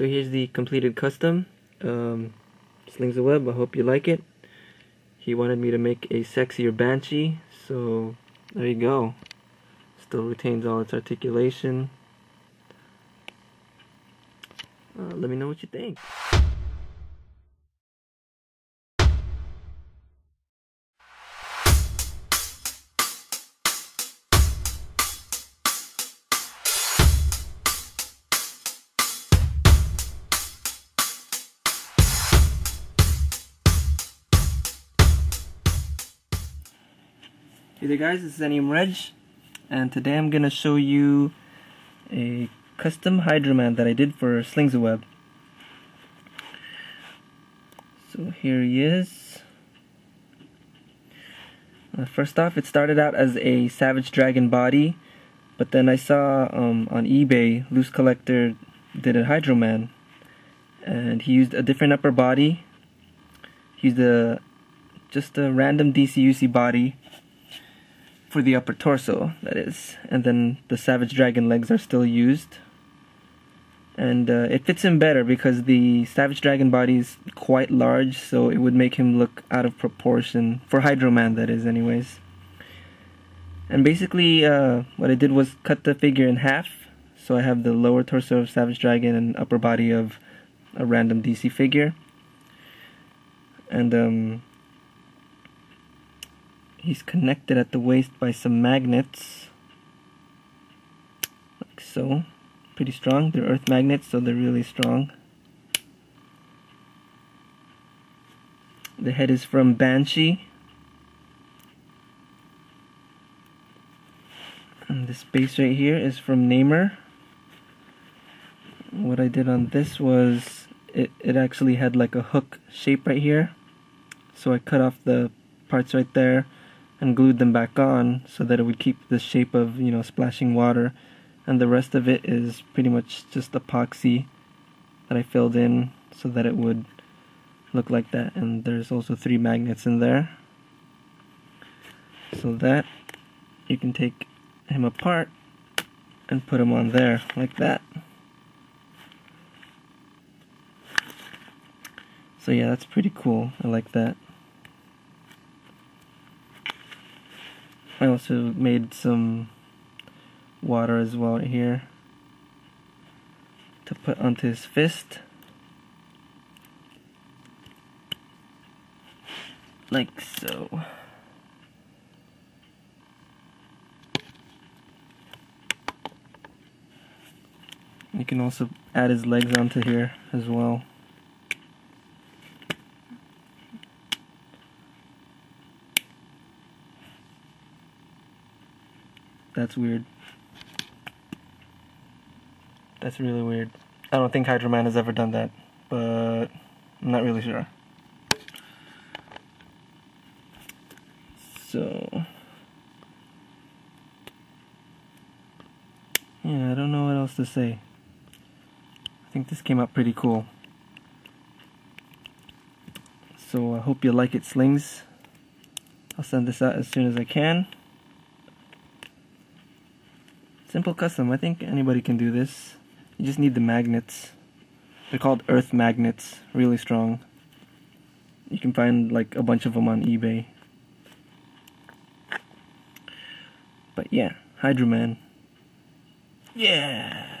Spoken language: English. So here's the completed custom. Slingsaweb, I hope you like it. He wanted me to make a sexier Banshee, so there you go. Still retains all its articulation. Let me know what you think. Hey there guys, this is Eniam Rej, and today I'm going to show you a custom Hydro Man that I did for Slingsaweb. So here he is. First off, it started out as a Savage Dragon body, but then I saw on eBay, Loose Collector did a Hydro Man, and he used a different upper body. He used just a random DCUC body for the upper torso, that is, and then the Savage Dragon legs are still used, and it fits him better because the Savage Dragon body is quite large, so it would make him look out of proportion for Hydro Man, that is, anyways. And basically what I did was cut the figure in half, so I have the lower torso of Savage Dragon and upper body of a random DC figure, and he's connected at the waist by some magnets, like so. Pretty strong. They're earth magnets, so they're really strong. The head is from Banshee, and this base right here is from Neymar. What I did on this was it actually had like a hook shape right here, so I cut off the parts right there and glued them back on so that it would keep the shape of, you know, splashing water, and the rest of it is pretty much just epoxy that I filled in so that it would look like that. And there's also 3 magnets in there, so that you can take him apart and put him on there like that. So yeah, that's pretty cool. I like that. I also made some water as well right here to put onto his fist, like so. You can also add his legs onto here as well. That's weird. That's really weird. I don't think Hydro Man has ever done that, but I'm not really sure. So yeah, I don't know what else to say. I think this came out pretty cool. So I hope you like it, Slings. I'll send this out as soon as I can. Simple custom. I think anybody can do this. You just need the magnets. They're called earth magnets. Really strong. You can find like a bunch of them on eBay. But yeah, Hydro Man. Yeah!